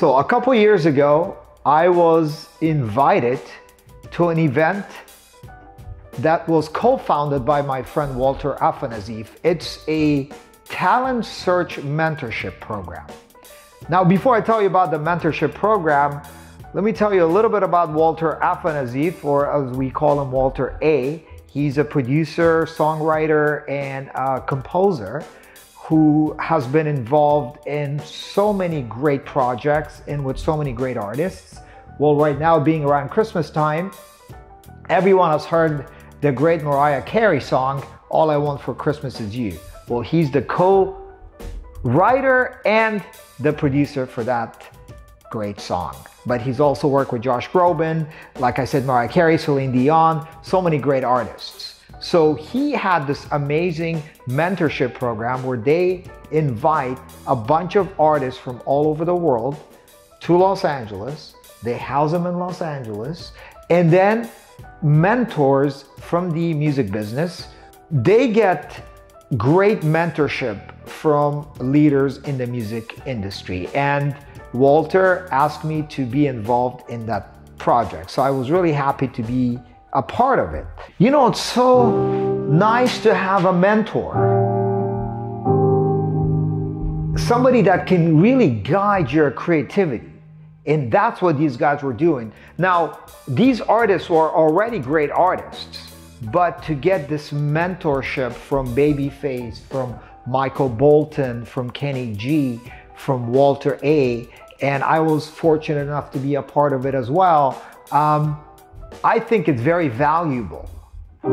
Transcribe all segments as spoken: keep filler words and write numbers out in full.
So a couple years ago, I was invited to an event that was co-founded by my friend Walter Afanasieff. It's a talent search mentorship program. Now, before I tell you about the mentorship program, let me tell you a little bit about Walter Afanasieff, or as we call him, Walter A. He's a producer, songwriter, and a composer who has been involved in so many great projects and with so many great artists. Well, right now, being around Christmas time, everyone has heard the great Mariah Carey song, All I Want For Christmas Is You. Well, he's the co-writer and the producer for that great song. But he's also worked with Josh Groban, like I said, Mariah Carey, Celine Dion, so many great artists. So he had this amazing mentorship program where they invite a bunch of artists from all over the world to Los Angeles. They house them in Los Angeles, and then mentors from the music business. They get great mentorship from leaders in the music industry. And Walter asked me to be involved in that project. So I was really happy to be a part of it. You know, it's so nice to have a mentor. Somebody that can really guide your creativity. And that's what these guys were doing. Now, these artists were already great artists, but to get this mentorship from Babyface, from Michael Bolton, from Kenny G, from Walter A, and I was fortunate enough to be a part of it as well. Um, I think it's very valuable. To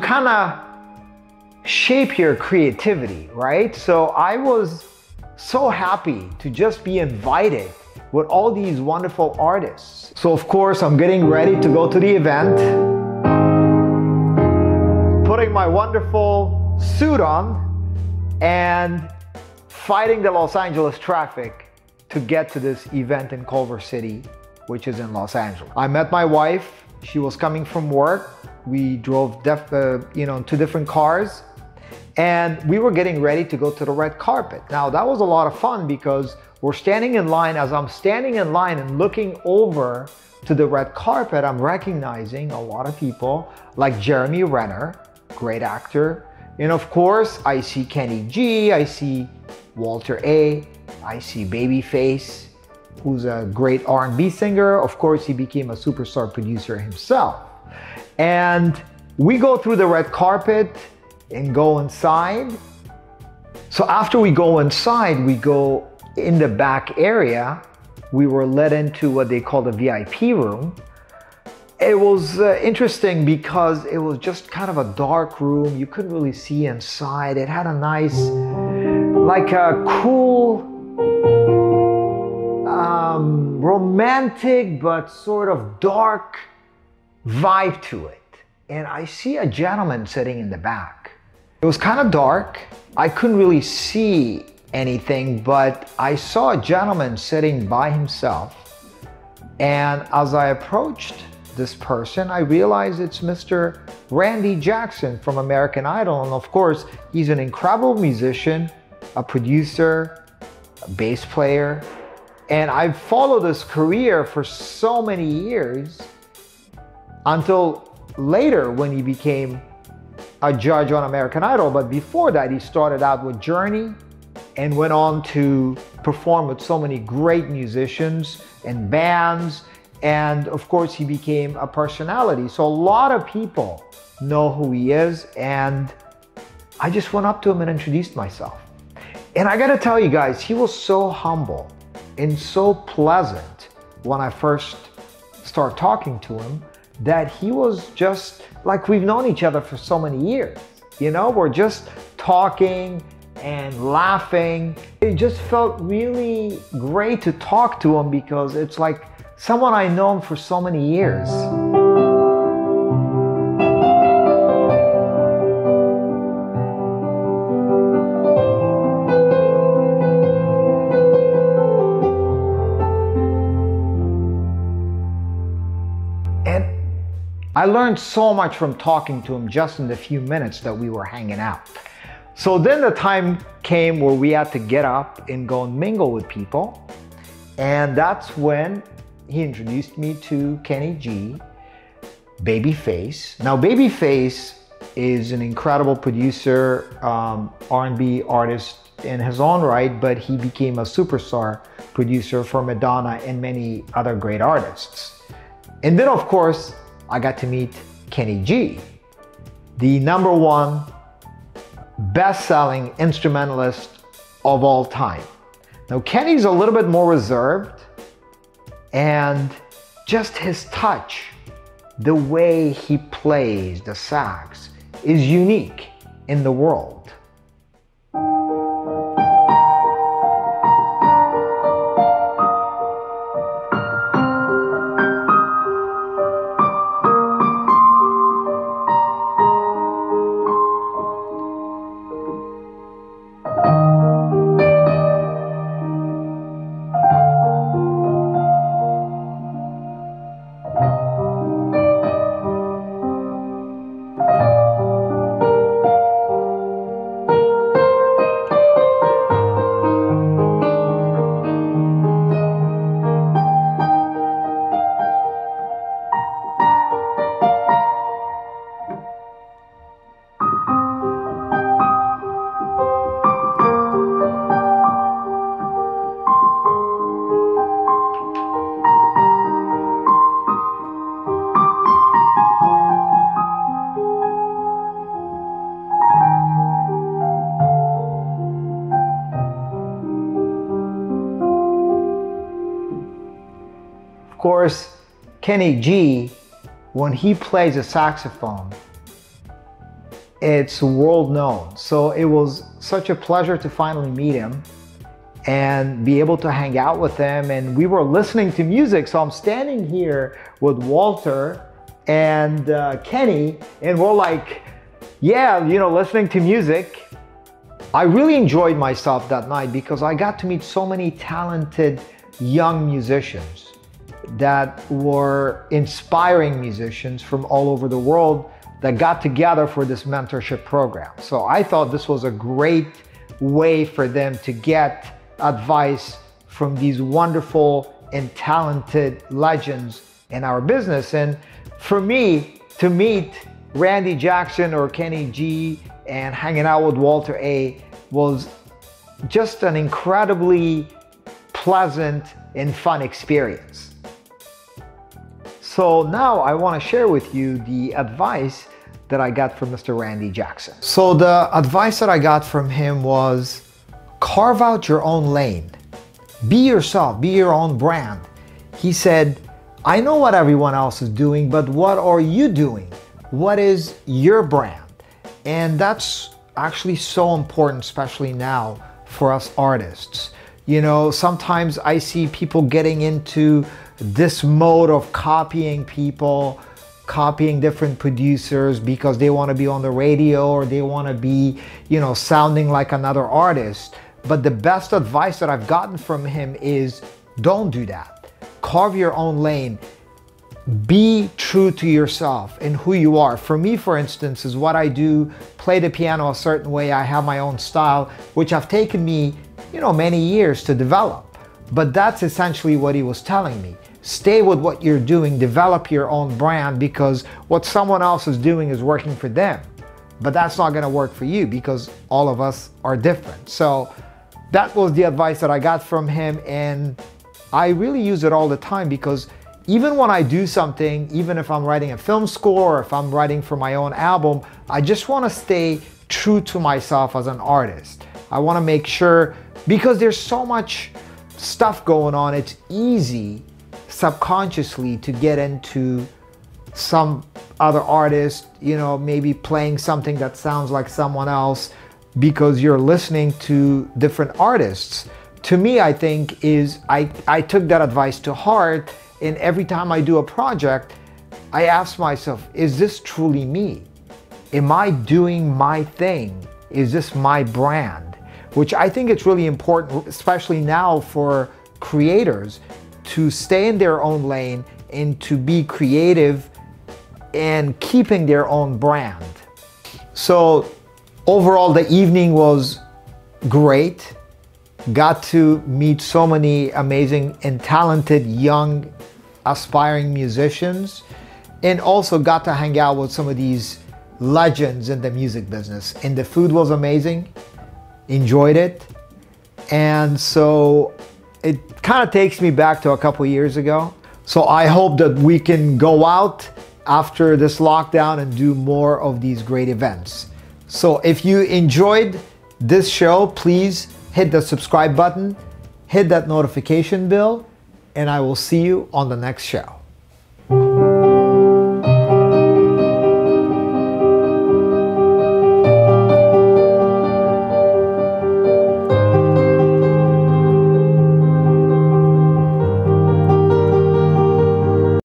kind of shape your creativity, right? So I was so happy to just be invited with all these wonderful artists. So of course, I'm getting ready to go to the event, putting my wonderful suit on and fighting the Los Angeles traffic to get to this event in Culver City, which is in Los Angeles. I met my wife. She was coming from work. We drove def uh, you know, two different cars, and we were getting ready to go to the red carpet. Now, that was a lot of fun because we're standing in line. As I'm standing in line and looking over to the red carpet, I'm recognizing a lot of people like Jeremy Renner, great actor. And of course, I see Kenny G, I see Walter A, I see Babyface, who's a great R and B singer. Of course, he became a superstar producer himself. And we go through the red carpet and go inside. So after we go inside, we go in the back area. We were led into what they call the V I P room. It was uh, interesting because it was just kind of a dark room. You couldn't really see inside. It had a nice, like a cool, um, romantic, but sort of dark vibe to it. And I see a gentleman sitting in the back. It was kind of dark. I couldn't really see anything, but I saw a gentleman sitting by himself. And as I approached this person, I realized it's Mister Randy Jackson from American Idol. And of course, he's an incredible musician, a producer, a bass player. And I've followed his career for so many years, until later when he became a judge on American Idol. But before that, he started out with Journey and went on to perform with so many great musicians and bands. And of course, he became a personality. So a lot of people know who he is. And I just went up to him and introduced myself. And I gotta tell you guys, he was so humble and so pleasant when I first started talking to him, that he was just like, we've known each other for so many years. You know, we're just talking and laughing. It just felt really great to talk to him because it's like someone I've known for so many years. I learned so much from talking to him just in the few minutes that we were hanging out. So then the time came where we had to get up and go and mingle with people. And that's when he introduced me to Kenny G, Babyface. Now Babyface is an incredible producer, um, R and B artist in his own right, but he became a superstar producer for Madonna and many other great artists. And then of course, I got to meet Kenny G, the number one best-selling instrumentalist of all time. Now, Kenny's a little bit more reserved, and just his touch, the way he plays the sax, is unique in the world. Of course, Kenny G, when he plays a saxophone, it's world known. So it was such a pleasure to finally meet him and be able to hang out with him. And we were listening to music. So I'm standing here with Walter and uh, Kenny, and we're like, yeah, you know, listening to music. I really enjoyed myself that night because I got to meet so many talented young musicians that were inspiring musicians from all over the world that got together for this mentorship program. So I thought this was a great way for them to get advice from these wonderful and talented legends in our business. And for me to meet Randy Jackson or Kenny G and hanging out with Walter A was just an incredibly pleasant and fun experience. So now I want to share with you the advice that I got from Mister Randy Jackson. So the advice that I got from him was, carve out your own lane. Be yourself, be your own brand. He said, I know what everyone else is doing, but what are you doing? What is your brand? And that's actually so important, especially now for us artists. You know, sometimes I see people getting into this mode of copying people, copying different producers because they want to be on the radio or they want to be, you know, sounding like another artist. But the best advice that I've gotten from him is don't do that. Carve your own lane. Be true to yourself and who you are. For me, for instance, is what I do, play the piano a certain way. I have my own style, which have taken me, you know, many years to develop. But that's essentially what he was telling me. Stay with what you're doing, develop your own brand, because what someone else is doing is working for them. But that's not gonna work for you because all of us are different. So that was the advice that I got from him, and I really use it all the time because even when I do something, even if I'm writing a film score or if I'm writing for my own album, I just wanna stay true to myself as an artist. I wanna make sure, because there's so much stuff going on, it's easy subconsciously to get into some other artist, you know, maybe playing something that sounds like someone else because you're listening to different artists. To me, I think is I, I took that advice to heart, and every time I do a project, I ask myself, is this truly me? Am I doing my thing? Is this my brand? Which I think it's really important, especially now for creators, to stay in their own lane and to be creative and keeping their own brand. So overall, the evening was great. Got to meet so many amazing and talented young aspiring musicians, and also got to hang out with some of these legends in the music business. And the food was amazing, enjoyed it. And so it kind of takes me back to a couple years ago. So I hope that we can go out after this lockdown and do more of these great events. So if you enjoyed this show, please hit the subscribe button, hit that notification bell, and I will see you on the next show.